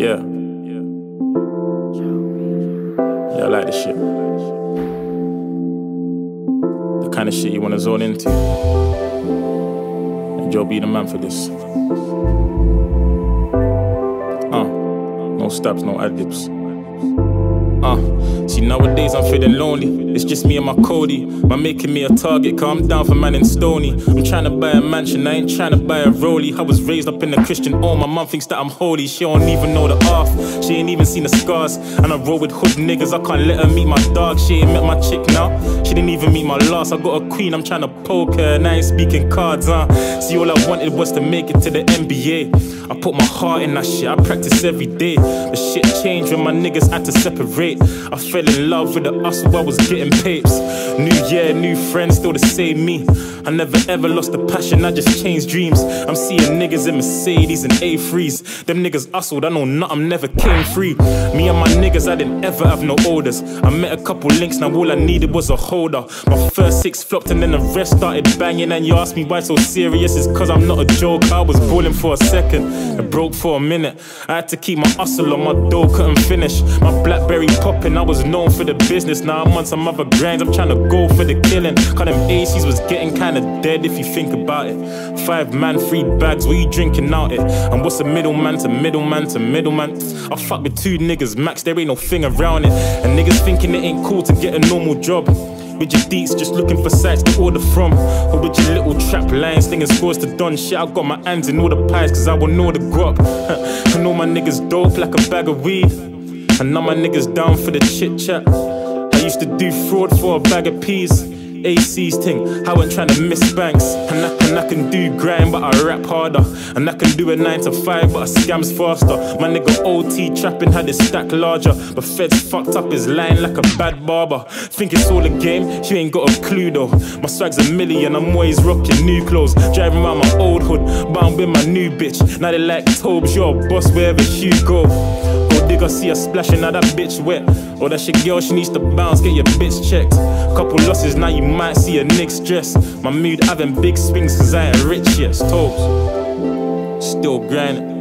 Yeah, I like this shit. The kind of shit you wanna zone into. And Joe be the man for this. No stabs, no ad-libs. See, nowadays I'm feeling lonely. It's just me and my Cody. Man making me a target, cause I'm down for man in Stoney. I'm trying to buy a mansion, I ain't trying to buy a Rollie. I was raised up in a Christian home. My mum thinks that I'm holy. She don't even know the half, she ain't even seen the scars. And I roll with hood niggas, I can't let her meet my dog. She ain't met my chick now, she didn't even meet my last. I got a queen, I'm trying to poke her, and I ain't speaking cards, See, all I wanted was to make it to the NBA. I put my heart in that shit, I practice every day. The shit changed when my niggas had to separate. I fell in love with the hustle, I was getting papes. New year, new friends, still the same me. I never ever lost the passion, I just changed dreams. I'm seeing niggas in Mercedes and A3s. Them niggas hustled, I know nothing, never came free. Me and my niggas, I didn't ever have no orders. I met a couple links, now all I needed was a holder. My first six flopped and then the rest started banging. And you ask me why so serious, it's cause I'm not a joke. I was balling for a second, it broke for a minute. I had to keep my hustle on, my door couldn't finish. My BlackBerry popping, I was known for the business. Now I'm on some other grinds, I'm trying to go for the killing. Cause them ACs was getting kinda dead if you think about it. 5 man, 3 bags, what you drinking out it? And what's a middleman to middleman to middleman? I fuck with 2 niggas max, there ain't no thing around it. And niggas thinking it ain't cool to get a normal job. With your deets, just looking for sites to order from. Or with your little trap lines, slinging scores to done. Shit, I got my hands in all the pies, cause I will know the grub. I know my niggas dope like a bag of weed. And now my niggas down for the chit chat. I used to do fraud for a bag of peas. AC's ting, I ain't trying to miss banks. And I can do grind, but I rap harder. And I can do a 9 to 5, but I scams faster. My nigga OT trapping had his stack larger. But feds fucked up his line like a bad barber. Think it's all a game, you ain't got a clue though. My swag's a million, I'm always rocking new clothes. Driving around my old hood, bound with my new bitch. Now they like Tobes, you're a boss wherever you go. Digger, see her splashing, now that bitch wet. Oh, that's your girl, she needs to bounce, get your bitch checked. Couple losses, now you might see a nigga stress. My mood having big swings, cause I ain't rich yet. Toes, still grinding.